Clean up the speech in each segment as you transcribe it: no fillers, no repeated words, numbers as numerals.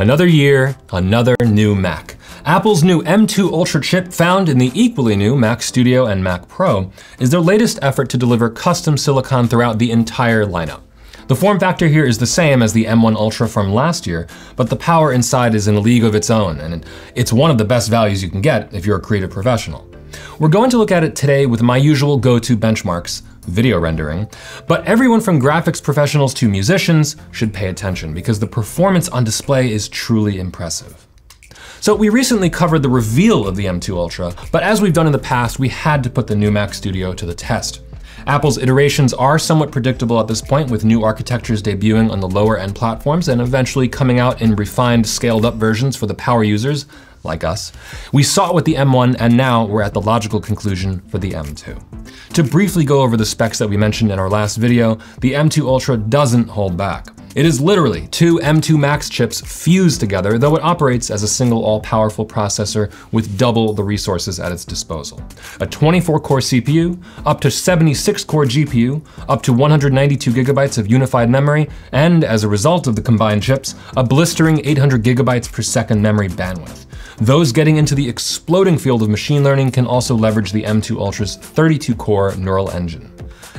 Another year, another new Mac. Apple's new M2 Ultra chip, found in the equally new Mac Studio and Mac Pro, is their latest effort to deliver custom silicon throughout the entire lineup. The form factor here is the same as the M1 Ultra from last year, but the power inside is in a league of its own, and it's one of the best values you can get if you're a creative professional. We're going to look at it today with my usual go-to benchmarks, video rendering, but everyone from graphics professionals to musicians should pay attention because the performance on display is truly impressive. So we recently covered the reveal of the M2 Ultra, but as we've done in the past, we had to put the new Mac Studio to the test. Apple's iterations are somewhat predictable at this point, with new architectures debuting on the lower end platforms and eventually coming out in refined, scaled up versions for the power users like us. We saw it with the M1, and now we're at the logical conclusion for the M2. To briefly go over the specs that we mentioned in our last video, the M2 Ultra doesn't hold back. It is literally two M2 Max chips fused together, though it operates as a single all-powerful processor with double the resources at its disposal. A 24-core CPU, up to 76-core GPU, up to 192 gigabytes of unified memory, and as a result of the combined chips, a blistering 800 gigabytes per second memory bandwidth. Those getting into the exploding field of machine learning can also leverage the M2 Ultra's 32-core neural engine.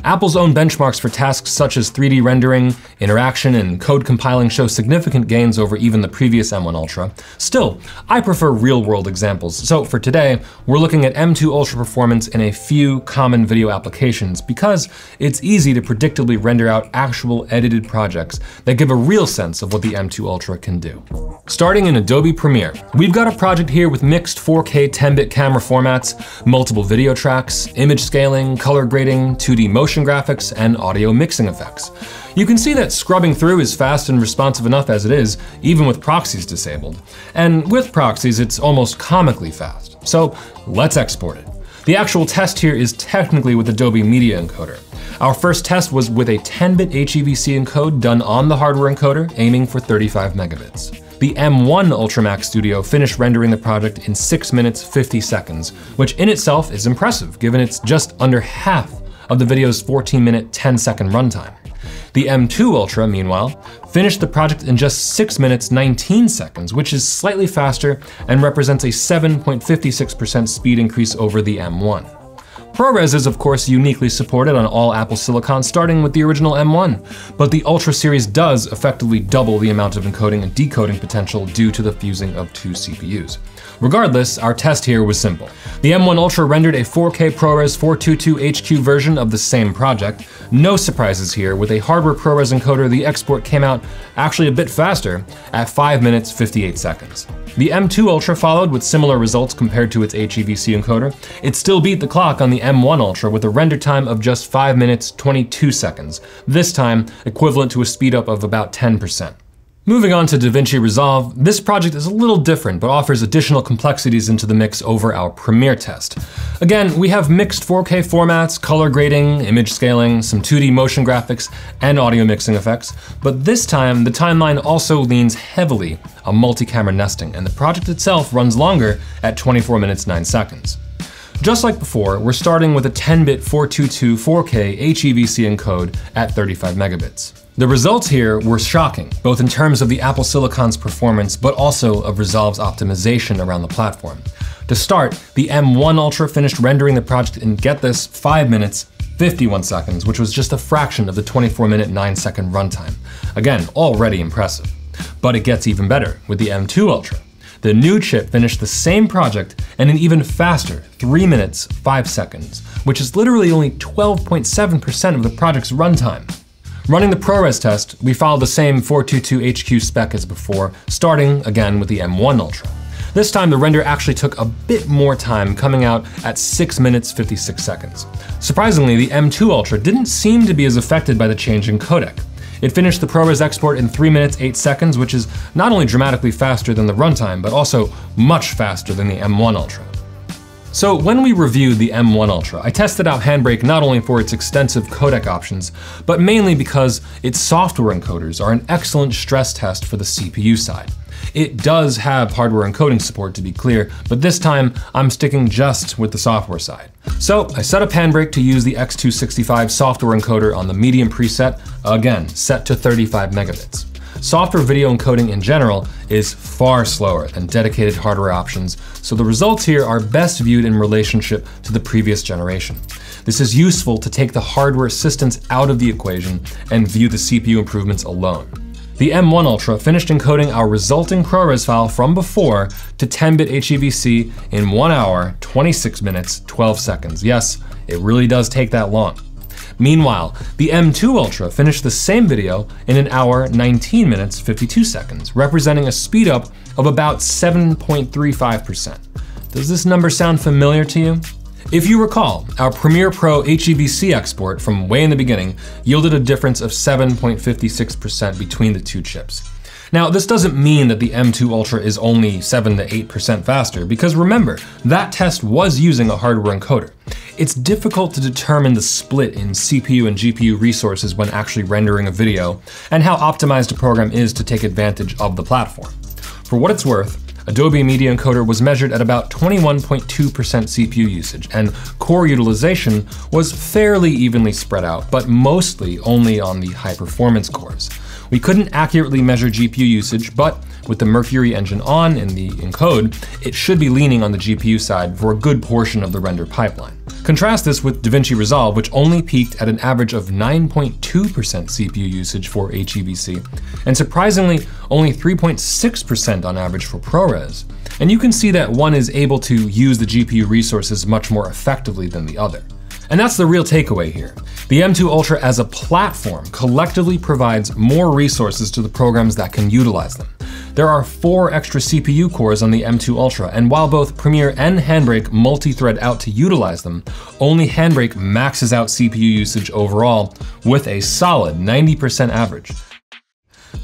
Apple's own benchmarks for tasks such as 3D rendering, interaction, and code compiling show significant gains over even the previous M1 Ultra. Still, I prefer real-world examples, so for today, we're looking at M2 Ultra performance in a few common video applications because it's easy to predictably render out actual edited projects that give a real sense of what the M2 Ultra can do. Starting in Adobe Premiere, we've got a project here with mixed 4K 10-bit camera formats, multiple video tracks, image scaling, color grading, 2D motion graphics, and audio mixing effects. You can see that scrubbing through is fast and responsive enough as it is, even with proxies disabled. And with proxies, it's almost comically fast. So let's export it. The actual test here is technically with Adobe Media Encoder. Our first test was with a 10-bit HEVC encode done on the hardware encoder, aiming for 35 megabits. The M1 Ultra Mac Studio finished rendering the project in 6 minutes, 50 seconds, which in itself is impressive, given it's just under half of the video's 14-minute, 10-second runtime. The M2 Ultra, meanwhile, finished the project in just 6 minutes, 19 seconds, which is slightly faster and represents a 7.56% speed increase over the M1. ProRes is, of course, uniquely supported on all Apple silicon, starting with the original M1, but the Ultra series does effectively double the amount of encoding and decoding potential due to the fusing of two CPUs. Regardless, our test here was simple. The M1 Ultra rendered a 4K ProRes 422 HQ version of the same project. No surprises here. With a hardware ProRes encoder, the export came out actually a bit faster at 5 minutes, 58 seconds. The M2 Ultra followed with similar results compared to its HEVC encoder. It still beat the clock on the M1 Ultra with a render time of just 5 minutes, 22 seconds, this time equivalent to a speed up of about 10%. Moving on to DaVinci Resolve, this project is a little different, but offers additional complexities into the mix over our Premiere test. Again, we have mixed 4K formats, color grading, image scaling, some 2D motion graphics, and audio mixing effects, but this time the timeline also leans heavily on multi-camera nesting, and the project itself runs longer at 24 minutes, 9 seconds. Just like before, we're starting with a 10-bit 422 4K HEVC encode at 35 megabits. The results here were shocking, both in terms of the Apple silicon's performance, but also of Resolve's optimization around the platform. To start, the M1 Ultra finished rendering the project in, get this, 5 minutes, 51 seconds, which was just a fraction of the 24-minute, 9-second runtime. Again, already impressive. But it gets even better with the M2 Ultra. The new chip finished the same project in an even faster 3 minutes, 5 seconds, which is literally only 12.7% of the project's runtime. Running the ProRes test, we followed the same 422 HQ spec as before, starting again with the M1 Ultra. This time the render actually took a bit more time, coming out at 6 minutes, 56 seconds. Surprisingly, the M2 Ultra didn't seem to be as affected by the change in codec. It finished the ProRes export in 3 minutes, 8 seconds, which is not only dramatically faster than the runtime, but also much faster than the M1 Ultra. So when we reviewed the M1 Ultra, I tested out Handbrake not only for its extensive codec options, but mainly because its software encoders are an excellent stress test for the CPU side. It does have hardware encoding support, to be clear, but this time I'm sticking just with the software side. So I set up Handbrake to use the X265 software encoder on the medium preset, again set to 35 megabits. Software video encoding in general is far slower than dedicated hardware options, so the results here are best viewed in relationship to the previous generation. This is useful to take the hardware assistance out of the equation and view the CPU improvements alone. The M1 Ultra finished encoding our resulting ProRes file from before to 10-bit HEVC in 1 hour, 26 minutes, 12 seconds. Yes, it really does take that long. Meanwhile, the M2 Ultra finished the same video in 1 hour, 19 minutes, 52 seconds, representing a speed up of about 7.35%. Does this number sound familiar to you? If you recall, our Premiere Pro HEVC export from way in the beginning yielded a difference of 7.56% between the two chips. Now, this doesn't mean that the M2 Ultra is only 7 to 8% faster, because remember, that test was using a hardware encoder. It's difficult to determine the split in CPU and GPU resources when actually rendering a video, and how optimized a program is to take advantage of the platform. For what it's worth, Adobe Media Encoder was measured at about 21.2% CPU usage, and core utilization was fairly evenly spread out, but mostly only on the high-performance cores. We couldn't accurately measure GPU usage, but with the Mercury engine on in the encode, it should be leaning on the GPU side for a good portion of the render pipeline. Contrast this with DaVinci Resolve, which only peaked at an average of 9.2% CPU usage for HEVC, and surprisingly, only 3.6% on average for ProRes. And you can see that one is able to use the GPU resources much more effectively than the other. And that's the real takeaway here. The M2 Ultra as a platform collectively provides more resources to the programs that can utilize them. There are 4 extra CPU cores on the M2 Ultra, and while both Premiere and Handbrake multi-thread out to utilize them, only Handbrake maxes out CPU usage overall with a solid 90% average.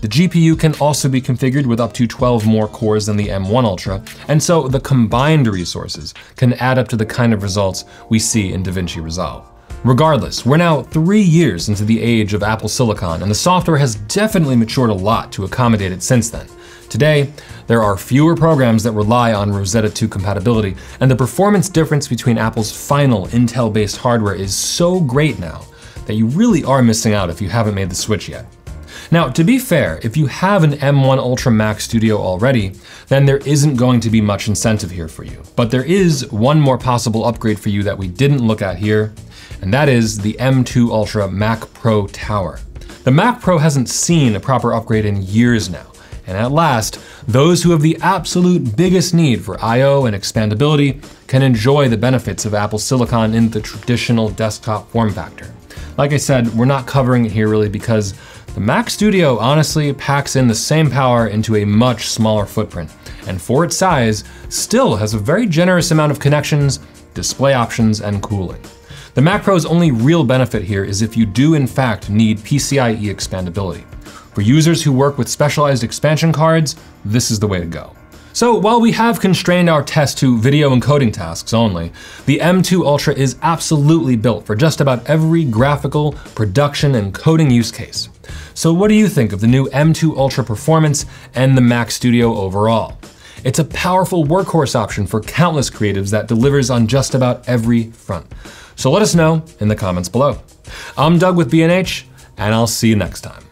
The GPU can also be configured with up to 12 more cores than the M1 Ultra, and so the combined resources can add up to the kind of results we see in DaVinci Resolve. Regardless, we're now 3 years into the age of Apple Silicon, and the software has definitely matured a lot to accommodate it since then. Today, there are fewer programs that rely on Rosetta 2 compatibility, and the performance difference between Apple's final Intel-based hardware is so great now that you really are missing out if you haven't made the switch yet. Now, to be fair, if you have an M1 Ultra Mac Studio already, then there isn't going to be much incentive here for you. But there is one more possible upgrade for you that we didn't look at here, and that is the M2 Ultra Mac Pro Tower. The Mac Pro hasn't seen a proper upgrade in years now, and at last, those who have the absolute biggest need for I/O and expandability can enjoy the benefits of Apple Silicon in the traditional desktop form factor. Like I said, we're not covering it here really because the Mac Studio honestly packs in the same power into a much smaller footprint, and for its size, still has a very generous amount of connections, display options, and cooling. The Mac Pro's only real benefit here is if you do in fact need PCIe expandability. For users who work with specialized expansion cards, this is the way to go. So while we have constrained our test to video encoding tasks only, the M2 Ultra is absolutely built for just about every graphical, production, and coding use case. So what do you think of the new M2 Ultra performance and the Mac Studio overall? It's a powerful workhorse option for countless creatives that delivers on just about every front. So let us know in the comments below. I'm Doug with B&H, and I'll see you next time.